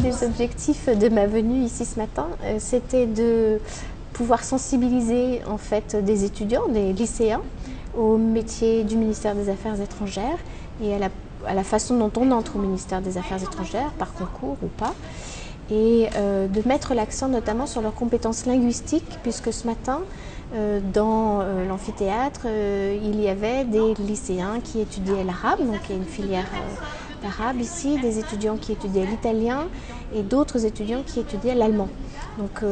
des objectifs de ma venue ici ce matin, c'était de pouvoir sensibiliser en fait des étudiants, des lycéens, au métier du ministère des Affaires étrangères et à la façon dont on entre au ministère des Affaires étrangères, par concours ou pas, et de mettre l'accent notamment sur leurs compétences linguistiques, puisque ce matin, dans l'amphithéâtre, il y avait des lycéens qui étudiaient l'arabe, donc il y a une filière d'arabe ici, des étudiants qui étudiaient l'italien et d'autres étudiants qui étudiaient l'allemand. Donc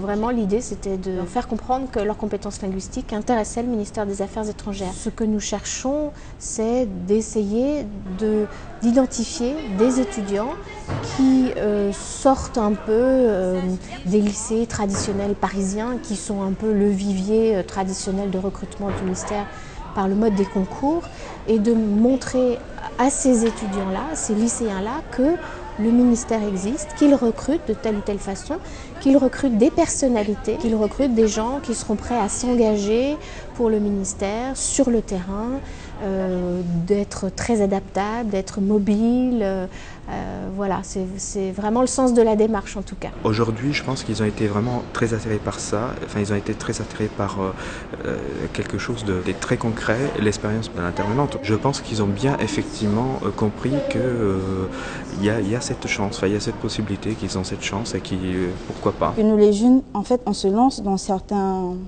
vraiment l'idée c'était de faire comprendre que leurs compétences linguistiques intéressaient le ministère des Affaires étrangères. Ce que nous cherchons, c'est d'essayer d'identifier des étudiants qui sortent un peu des lycées traditionnels parisiens, qui sont un peu le vivier traditionnel de recrutement du ministère par le mode des concours, et de montrer à ces étudiants-là, ces lycéens-là, que le ministère existe, qu'il recrute de telle ou telle façon, qu'il recrute des personnalités, qu'il recrute des gens qui seront prêts à s'engager pour le ministère, sur le terrain, d'être très adaptable, d'être mobile. Voilà, c'est vraiment le sens de la démarche en tout cas. Aujourd'hui, je pense qu'ils ont été vraiment très attirés par ça. Enfin, ils ont été très attirés par quelque chose de très concret, l'expérience de l'intervenante. Je pense qu'ils ont bien effectivement compris qu'il y a cette chance, enfin, il y a cette possibilité, qu'ils ont cette chance et pourquoi pas. Et nous les jeunes, en fait, on se lance dans certaines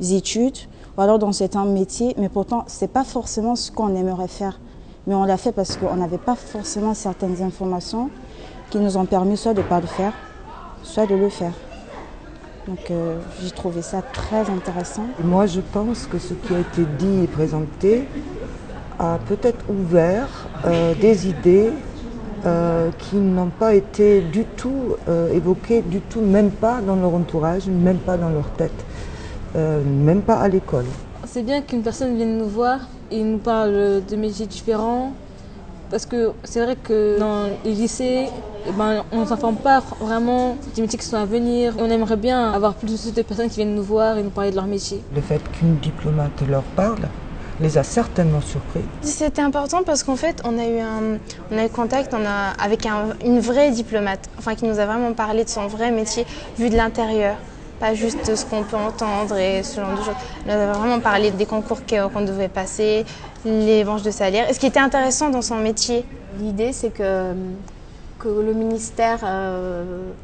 études ou alors dans certains métiers, mais pourtant, ce n'est pas forcément ce qu'on aimerait faire. Mais on l'a fait parce qu'on n'avait pas forcément certaines informations qui nous ont permis soit de ne pas le faire, soit de le faire. Donc j'ai trouvé ça très intéressant. Moi je pense que ce qui a été dit et présenté a peut-être ouvert des idées qui n'ont pas été du tout évoquées, du tout, même pas dans leur entourage, même pas dans leur tête, même pas à l'école. C'est bien qu'une personne vienne nous voir et nous parle de métiers différents, parce que c'est vrai que dans les lycées, on ne s'informe pas vraiment des métiers qui sont à venir. On aimerait bien avoir plus de personnes qui viennent nous voir et nous parler de leur métier. Le fait qu'une diplomate leur parle les a certainement surpris. C'était important parce qu'en fait, on a eu contact avec une vraie diplomate, enfin qui nous a vraiment parlé de son vrai métier vu de l'intérieur. Pas juste ce qu'on peut entendre et ce genre de choses. On a vraiment parlé des concours qu'on devait passer, les branches de salaire, et ce qui était intéressant dans son métier. L'idée, c'est que le ministère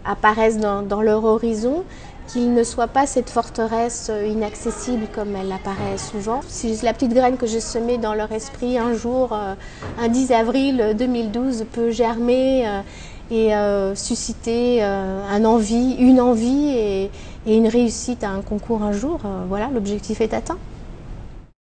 apparaisse dans leur horizon, qu'il ne soit pas cette forteresse inaccessible comme elle apparaît souvent. C'est juste la petite graine que j'ai semée dans leur esprit. Un jour, un 10 avril 2012 peut germer et susciter une envie et une réussite à un concours un jour. Voilà, l'objectif est atteint.